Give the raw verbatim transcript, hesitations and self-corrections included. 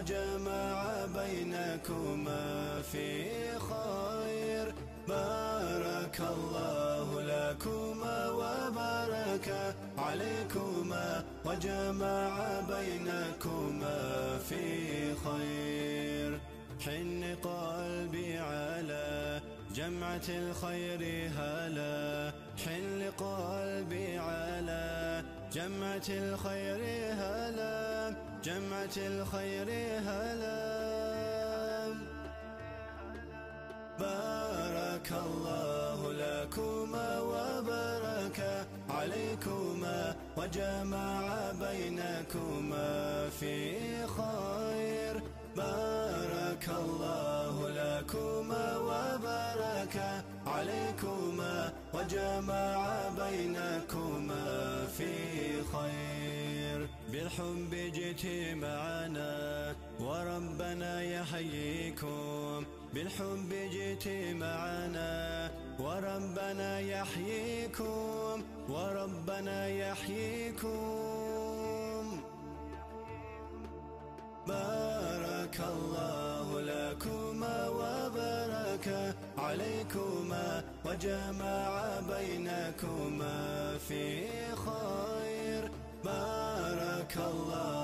وجمع بينكما في خير، بارك الله لكما وبارك عليكما وجمع بينكما في خير. حن قلبي على جمعة الخير هلا، حن قلبي على جمعة الخير هلا، جمعة الخير هلا. بارك الله لكما وبارك عليكما وجمع بينكما في خير، بارك الله لكما وبارك عليكما وجمع بينكما في خير. بالحب جئت معنا وربنا يحييكم، بالحب جئت معنا وربنا يحييكم، وربنا يحييكم. بارك الله لكما وبارك عليكما وجمع بينكما في خير، بارك الله